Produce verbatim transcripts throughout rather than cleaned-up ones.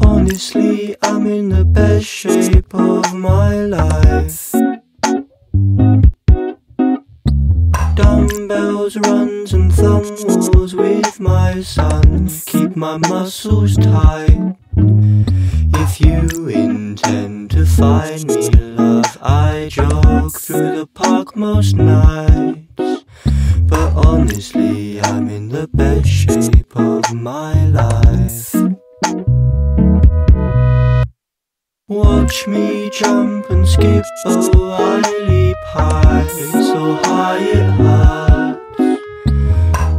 Honestly, I'm in the best shape of my life. Dumbbells, runs and thumb wars with my son. Keep my muscles tight. If you intend to find me, love, I jog through the park most nights. But honestly, I'm in the best shape of my life. Watch me jump and skip, oh, I leap high, so high it hurts.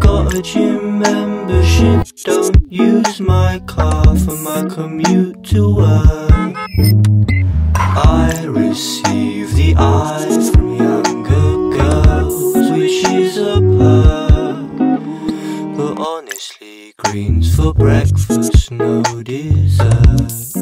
Got a gym membership, don't use my car for my commute to work. I receive the eye from younger girls, which is a perk. But honestly, greens for breakfast, no dessert.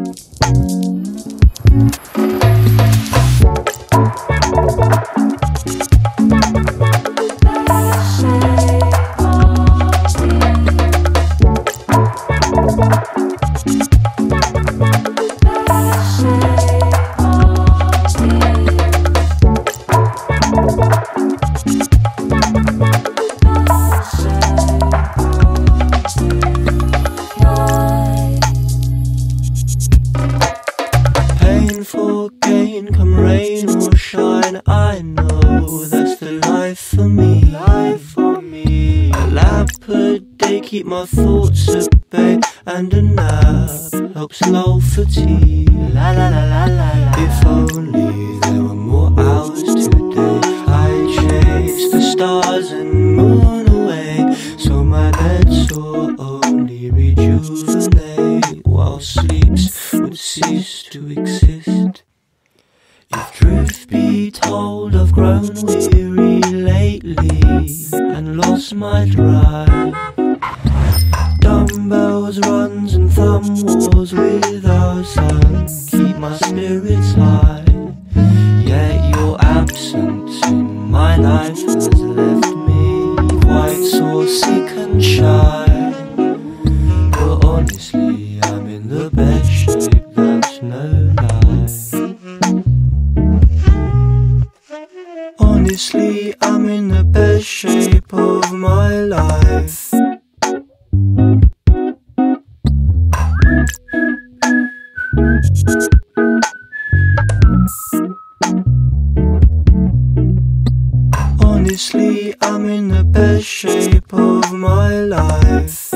Painful gain, come rain or shine, I know that's the life for me. Life for me. A lap a day, keep my thoughts at bay, and a nap helps lull fatigue. La la la la la la. If only there were more hours today, I'd chase the stars and moon away, so my bed sore only rejuvenate, while sleeps would cease to exist. If truth be told, I've grown weary lately and lost my drive. Dumbbells, runs and thumb wars with our son keep my spirits high. Yet your absence in my life has left me quite sore, sick and shy. But honestly, I'm in the best shape, that's no lie. Honestly, I'm in the best shape of my life. Honestly, I'm in the best shape of my life.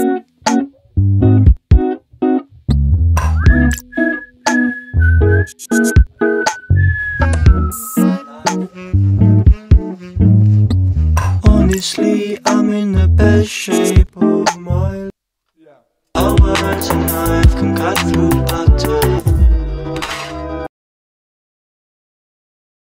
Honestly, I'm in the best shape of my life. Our words and knife can cut through.